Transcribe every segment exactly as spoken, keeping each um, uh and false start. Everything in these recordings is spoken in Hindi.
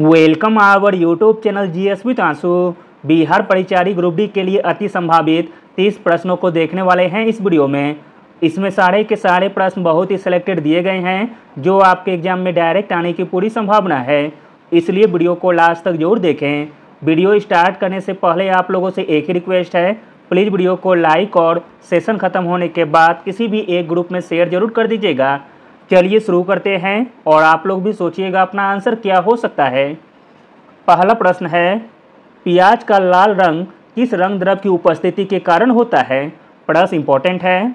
Welcome our YouTube channel G S with आंसू। बिहार परिचारी ग्रुप डी के लिए अति संभावित तीस प्रश्नों को देखने वाले हैं इस वीडियो में। इसमें सारे के सारे प्रश्न बहुत ही सिलेक्टेड दिए गए हैं जो आपके एग्जाम में डायरेक्ट आने की पूरी संभावना है, इसलिए वीडियो को लास्ट तक जरूर देखें। वीडियो स्टार्ट करने से पहले आप लोगों से एक ही रिक्वेस्ट है, प्लीज़ वीडियो को लाइक और सेशन ख़त्म होने के बाद किसी भी एक ग्रुप में शेयर जरूर कर दीजिएगा। चलिए शुरू करते हैं और आप लोग भी सोचिएगा अपना आंसर क्या हो सकता है। पहला प्रश्न है, प्याज का लाल रंग किस रंग द्रव की उपस्थिति के कारण होता है? प्रश्न इंपॉर्टेंट है।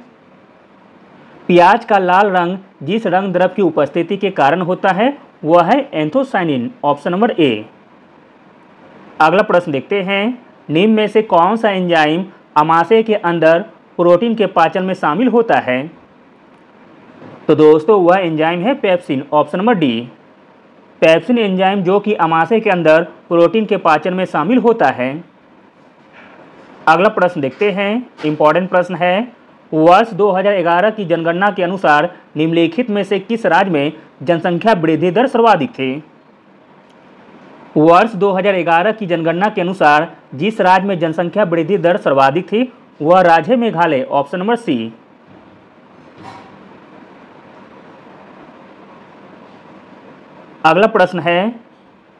प्याज का लाल रंग जिस रंग द्रव की उपस्थिति के कारण होता है वह है एंथोसाइनिन, ऑप्शन नंबर ए। अगला प्रश्न देखते हैं, नीम में से कौन सा एंजाइम अमाशय के अंदर प्रोटीन के पाचन में शामिल होता है? तो दोस्तों वह एंजाइम है pepsin, option number D. Pepsin enzyme जो कि अमाशय के अंदर प्रोटीन के पाचन में शामिल होता है। अगला प्रश्न देखते हैं, इम्पॉर्टेंट प्रश्न है, वर्ष दो हज़ार ग्यारह की जनगणना के अनुसार निम्नलिखित में से किस राज्य में जनसंख्या वृद्धि दर सर्वाधिक थी? वर्ष दो हज़ार ग्यारह की जनगणना के अनुसार जिस राज्य में जनसंख्या वृद्धि दर सर्वाधिक थी वह राज्य है मेघालय, ऑप्शन नंबर सी। अगला प्रश्न है,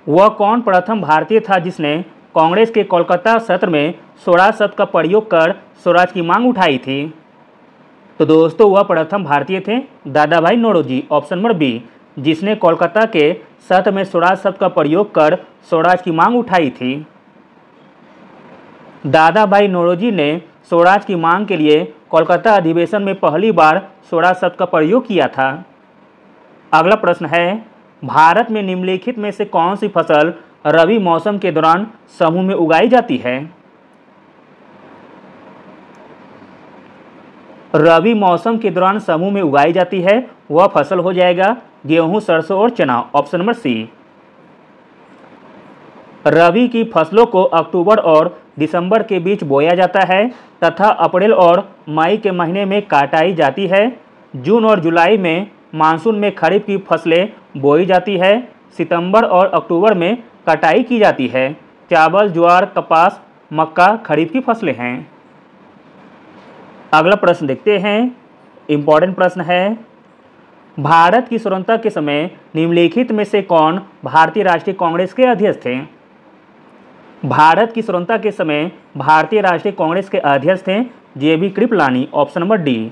वह कौन प्रथम भारतीय था जिसने कांग्रेस के कोलकाता सत्र में स्वराज शब्द का प्रयोग कर स्वराज की मांग उठाई थी? तो दोस्तों वह प्रथम भारतीय थे दादा भाई नौरोजी, ऑप्शन नंबर बी, जिसने कोलकाता के सत्र में स्वराज शब्द का प्रयोग कर स्वराज की मांग उठाई थी। दादा भाई नौरोजी ने स्वराज की मांग के लिए कोलकाता अधिवेशन में पहली बार स्वराज शब्द का प्रयोग किया था। अगला प्रश्न है, भारत में निम्नलिखित में से कौन सी फसल रबी मौसम के दौरान समूह में उगाई जाती है? रबी मौसम के दौरान समूह में उगाई जाती है वह फसल हो जाएगा गेहूं, सरसों और चना, ऑप्शन नंबर सी। रबी की फसलों को अक्टूबर और दिसंबर के बीच बोया जाता है तथा अप्रैल और मई के महीने में काटाई जाती है। जून और जुलाई में मानसून में खरीफ की फसलें बोई जाती है। सितंबर और अक्टूबर में कटाई की जाती है। चावल, ज्वार, कपास, मक्का खरीफ की फसलें हैं। अगला प्रश्न देखते हैं, इम्पॉर्टेंट प्रश्न है, भारत की स्वतंत्रता के समय निम्नलिखित में से कौन भारतीय राष्ट्रीय कांग्रेस के अध्यक्ष थे? भारत की स्वतंत्रता के समय भारतीय राष्ट्रीय कांग्रेस के अध्यक्ष थे J B Kripalani, option number D.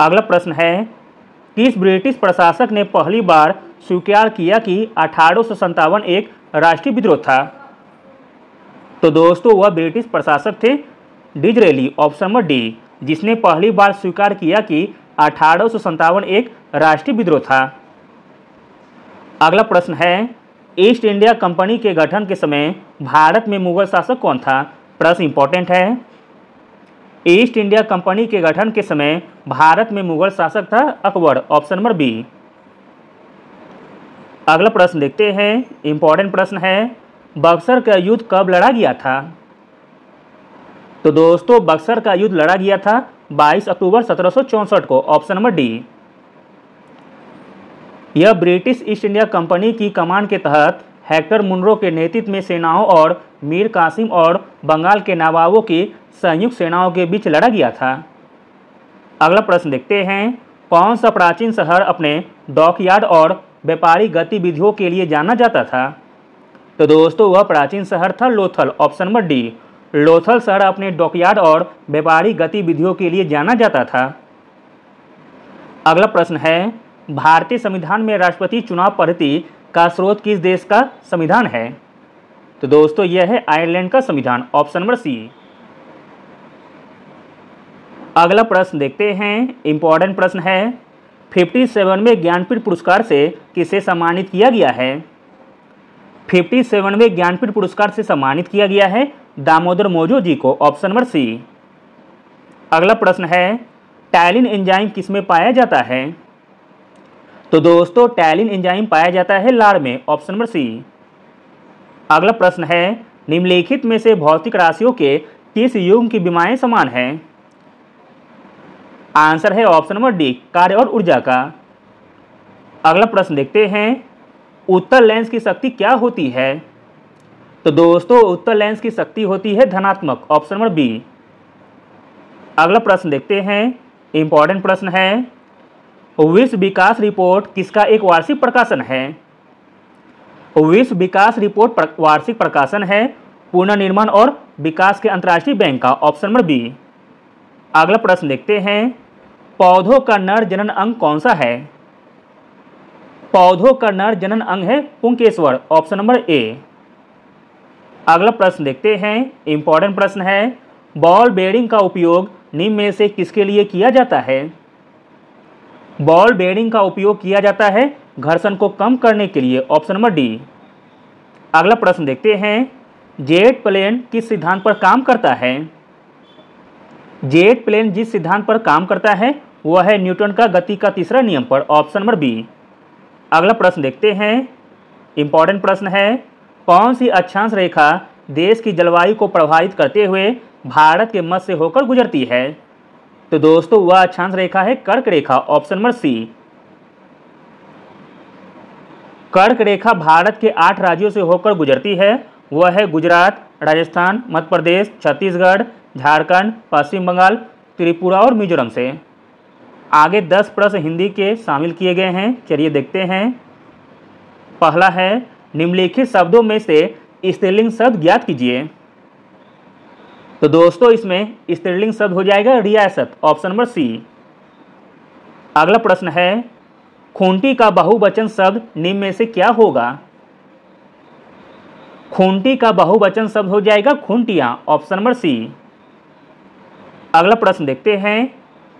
अगला प्रश्न है, किस ब्रिटिश प्रशासक ने पहली बार स्वीकार किया कि अठारह सौ सत्तावन एक राष्ट्रीय विद्रोह था? तो दोस्तों वह ब्रिटिश प्रशासक थे डिजरेली, ऑप्शन नंबर डी, जिसने पहली बार स्वीकार किया कि अठारह सौ सत्तावन एक राष्ट्रीय विद्रोह था। अगला प्रश्न है, ईस्ट इंडिया कंपनी के गठन के समय भारत में मुगल शासक कौन था? प्रश्न इंपॉर्टेंट है। ईस्ट इंडिया कंपनी के गठन के समय भारत में मुगल शासक था अकबर, ऑप्शन नंबर बी। अगला प्रश्न देखते हैं, इम्पॉर्टेंट प्रश्न है, बक्सर का युद्ध कब लड़ा गया था? तो दोस्तों बक्सर का युद्ध लड़ा गया था बाईस अक्टूबर सत्रह सौ चौंसठ को, ऑप्शन नंबर डी। यह ब्रिटिश ईस्ट इंडिया कंपनी की कमान के तहत हेक्टर मुनरो के नेतृत्व में सेनाओं और मीर कासिम और बंगाल के नवाबों की संयुक्त सेनाओं के बीच लड़ा गया था। अगला प्रश्न देखते हैं, कौन सा प्राचीन शहर अपने डॉकयार्ड और व्यापारी गतिविधियों के लिए जाना जाता था? तो दोस्तों वह प्राचीन शहर था Lothal, option number D. Lothal शहर अपने डॉकयार्ड और व्यापारी गतिविधियों के लिए जाना जाता था। अगला प्रश्न है, भारतीय संविधान में राष्ट्रपति चुनाव पद्धति का स्रोत किस देश का संविधान है? तो दोस्तों यह है आयरलैंड का संविधान, ऑप्शन नंबर सी। अगला प्रश्न देखते हैं, इम्पॉर्टेंट प्रश्न है, सत्तावन में ज्ञानपीठ पुरस्कार से किसे सम्मानित किया गया है? सत्तावन में ज्ञानपीठ पुरस्कार से सम्मानित किया गया है दामोदर मौजोजी को, ऑप्शन नंबर सी। अगला प्रश्न है, टैलिन एंजाइम किसमें पाया जाता है? तो दोस्तों टैलिन एंजाइम पाया जाता है लार में, ऑप्शन नंबर सी। अगला प्रश्न है, निम्नलिखित में से भौतिक राशियों के किस युग्म की विमाएं समान हैं? आंसर है ऑप्शन नंबर डी, कार्य और ऊर्जा का। अगला प्रश्न देखते हैं, उत्तर लेंस की शक्ति क्या होती है? तो दोस्तों उत्तर लेंस की शक्ति होती है धनात्मक, ऑप्शन नंबर बी। अगला प्रश्न देखते हैं, इंपॉर्टेंट प्रश्न है, विश्व विकास रिपोर्ट किसका एक वार्षिक प्रकाशन है? विश्व विकास रिपोर्ट प्र, वार्षिक प्रकाशन है पुनर्निर्माण और विकास के अंतर्राष्ट्रीय बैंक का, ऑप्शन नंबर बी। अगला प्रश्न देखते हैं, पौधों का नर जनन अंग कौन सा है? पौधों का नर जनन अंग है पुंकेश्वर, ऑप्शन नंबर ए। अगला प्रश्न देखते हैं, इंपॉर्टेंट प्रश्न है, बॉल बेयरिंग का उपयोग निम्न में से किसके लिए किया जाता है? बॉल बेयरिंग का उपयोग किया जाता है घर्षण को कम करने के लिए, ऑप्शन नंबर डी। अगला प्रश्न देखते हैं, जेट प्लेन किस सिद्धांत पर काम करता है? जेट प्लेन जिस सिद्धांत पर काम करता है वह है न्यूटन का गति का तीसरा नियम पर, ऑप्शन नंबर बी। अगला प्रश्न देखते हैं, इंपॉर्टेंट प्रश्न है, कौन सी अक्षांश रेखा देश की जलवायु को प्रभावित करते हुए भारत के मध्य से होकर गुजरती है? तो दोस्तों वह अक्षांश रेखा है कर्क रेखा, ऑप्शन नंबर सी। कर्क रेखा भारत के आठ राज्यों से होकर गुजरती है, वह है गुजरात, राजस्थान, मध्य प्रदेश, छत्तीसगढ़, झारखंड, पश्चिम बंगाल, त्रिपुरा और मिजोरम से। आगे दस प्रश्न हिंदी के शामिल किए गए हैं, चलिए देखते हैं। पहला है, निम्नलिखित शब्दों में से स्त्रीलिंग शब्द ज्ञात कीजिए। तो दोस्तों इसमें स्त्रीलिंग शब्द हो जाएगा रियासत, ऑप्शन नंबर सी। अगला प्रश्न है, खूंटी का बहुवचन शब्द निम्न में से क्या होगा? खूंटी का बहुवचन शब्द हो जाएगा खूंटियाँ, ऑप्शन नंबर सी। अगला प्रश्न देखते हैं,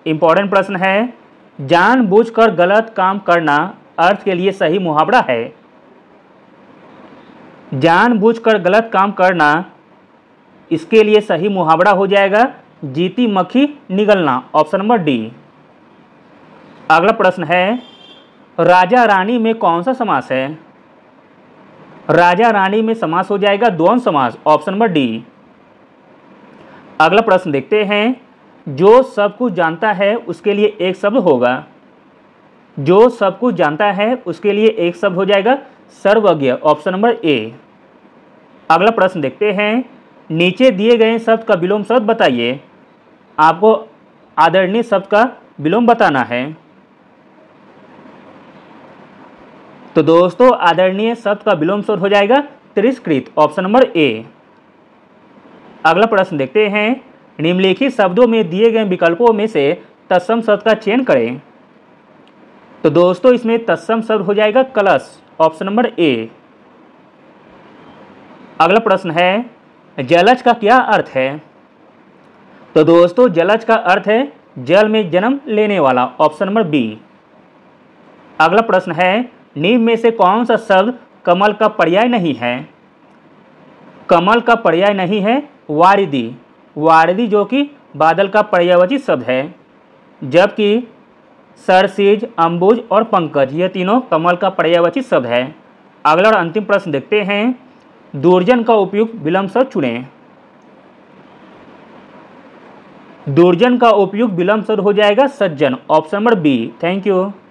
इंपॉर्टेंट प्रश्न है, जानबूझकर गलत काम करना अर्थ के लिए सही मुहावरा है। जानबूझकर गलत काम करना इसके लिए सही मुहावरा हो जाएगा जीती मखी निगलना, ऑप्शन नंबर डी। अगला प्रश्न है, राजा रानी में कौन सा समास है? राजा रानी में समास हो जाएगा द्वंद्व समास, ऑप्शन नंबर डी। अगला प्रश्न देखते हैं, जो सब कुछ जानता है उसके लिए एक शब्द होगा। जो सब कुछ जानता है उसके लिए एक शब्द हो जाएगा सर्वज्ञ, ऑप्शन नंबर ए। अगला प्रश्न देखते हैं, नीचे दिए गए शब्द का विलोम शब्द बताइए। आपको आदरणीय शब्द का विलोम बताना है। तो दोस्तों आदरणीय शब्द का विलोम शब्द हो जाएगा तिरस्कृत, ऑप्शन नंबर ए। अगला प्रश्न देखते हैं, निम्नलिखित शब्दों में दिए गए विकल्पों में से तत्सम शब्द का चयन करें। तो दोस्तों इसमें तत्सम शब्द हो जाएगा कलश, ऑप्शन नंबर ए। अगला प्रश्न है, जलज का क्या अर्थ है? तो दोस्तों जलज का अर्थ है जल में जन्म लेने वाला, ऑप्शन नंबर बी। अगला प्रश्न है, निम्न में से कौन सा शब्द कमल का पर्याय नहीं है? कमल का पर्याय नहीं है वारिदी। वारिदी जो कि बादल का पर्यायवाची शब्द है, जबकि सरसीज, अंबुज और पंकज ये तीनों कमल का पर्यायवाची शब्द है। अगला और अंतिम प्रश्न देखते हैं, दुर्जन का उपयुक्त विलंब शब्द चुनें। दुर्जन का उपयुक्त विलंब शब्द हो जाएगा सज्जन, option number B. Thank you.